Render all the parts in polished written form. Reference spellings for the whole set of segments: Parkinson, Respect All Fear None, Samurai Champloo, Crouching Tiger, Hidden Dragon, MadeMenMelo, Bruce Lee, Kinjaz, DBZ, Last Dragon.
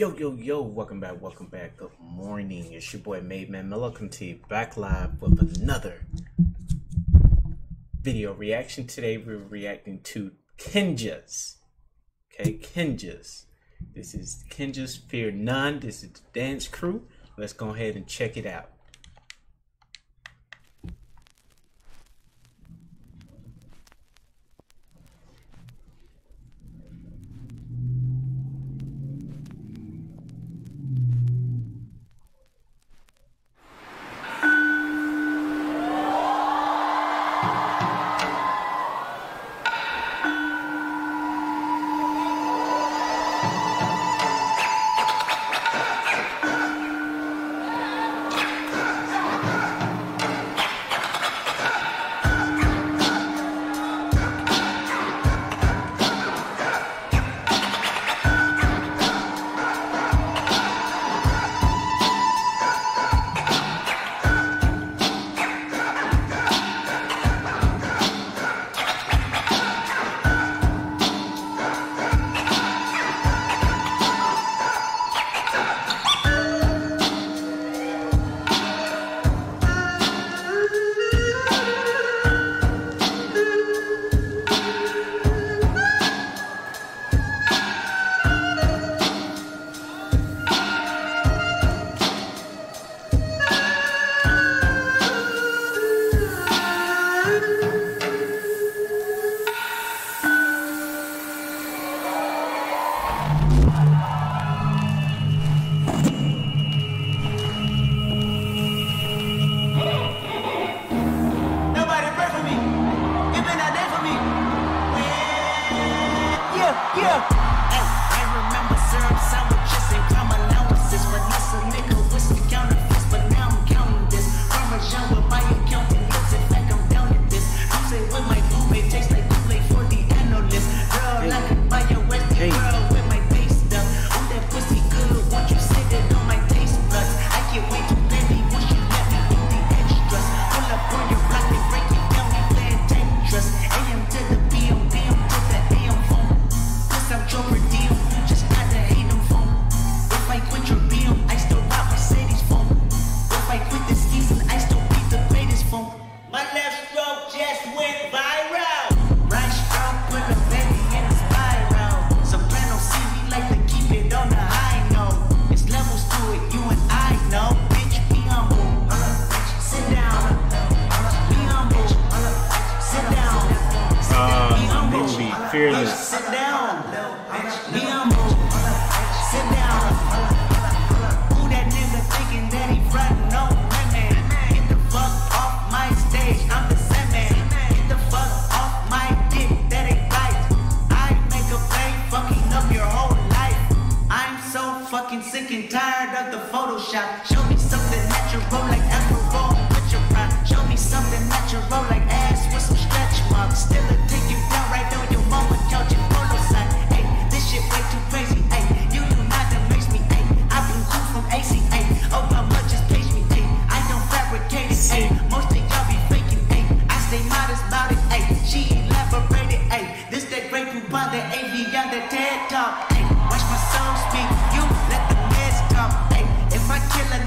Yo, welcome back, good morning, it's your boy MadeMenMelo, come to you back live with another video reaction. Today we're reacting to Kinjaz, okay, Kinjaz. This is Kinjaz, Fear None, this is the dance crew. Let's go ahead and check it out.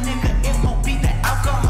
Nigga, it won't be the alcohol.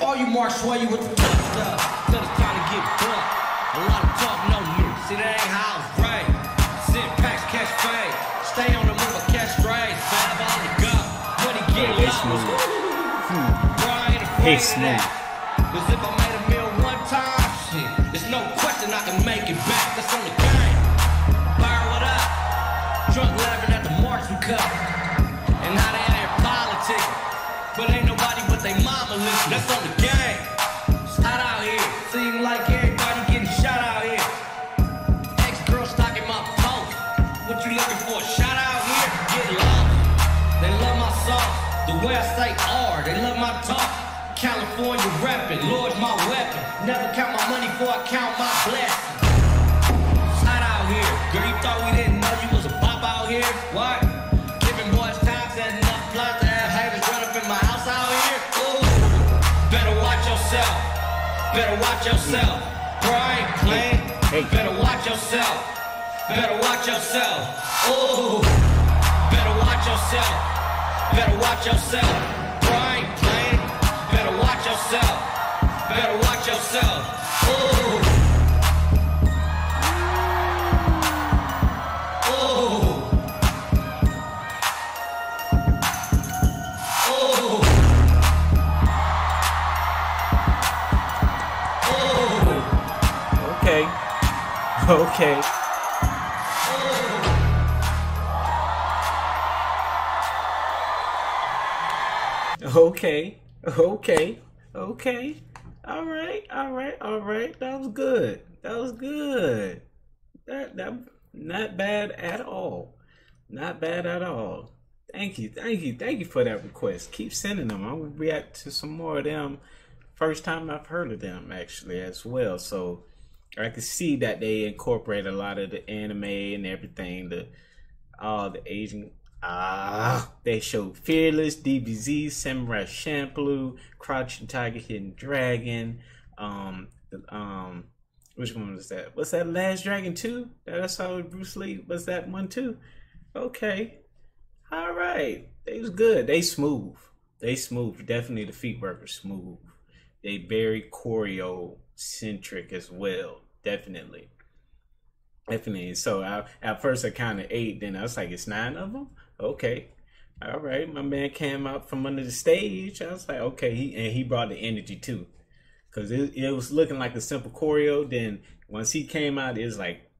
All you marks swear you with the tough stuff, till it's time to get bucked. A lot of talk, no news. See, that ain't how it's right. Sit packs, catch fade. Stay on the move or catch strays. Five on the gut. When he get lost, I ain't afraid of that. Cause if I made a meal one time, shit, there's no question I can make it back. That's on the game. Fire it up. Drunk laughing at the march we cut. That's on the game. It's hot out here. Seem like everybody getting shot out here. Ex-girl stocking my post. What you looking for? Shot out here? Get lost. They love my sauce. The way I say R. They love my talk. California rapping. Lord's my weapon. Never count my money before I count my blessings. It's hot out here. Girl, you thought we didn't know you was a pop out here? What? Giving boys time, setting up plots to have haters run up in my house out here? Better watch yourself, bro, I ain't playing. Better watch yourself, better watch yourself. Ooh, better watch yourself, better watch yourself. Bro, I ain't playing. Better watch yourself, better watch yourself. Okay. Okay. All right. That was good. That not bad at all. Thank you for that request. Keep sending them. I'm gonna react to some more of them. First time I've heard of them actually as well. So I can see that they incorporate a lot of the anime and everything. They show Fearless, DBZ, Samurai Champloo, Crouching Tiger, Hidden Dragon. Which one was that? Was that Last Dragon 2? That I saw with Bruce Lee. Was that one too? Okay, all right. They was good. They smooth. Definitely the feet work was smooth. They very choreo-centric as well. Definitely. So at first I counted 8, then I was like, it's 9 of them? Okay. All right. My man came out from under the stage. I was like, okay. He brought the energy too. Because it was looking like a simple choreo. Then once he came out, it was like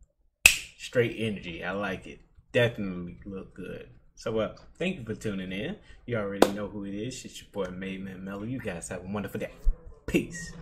straight energy. I like it. Definitely looked good. So, thank you for tuning in. You already know who it is. It's your boy, MadeMenMelo. You guys have a wonderful day. Peace.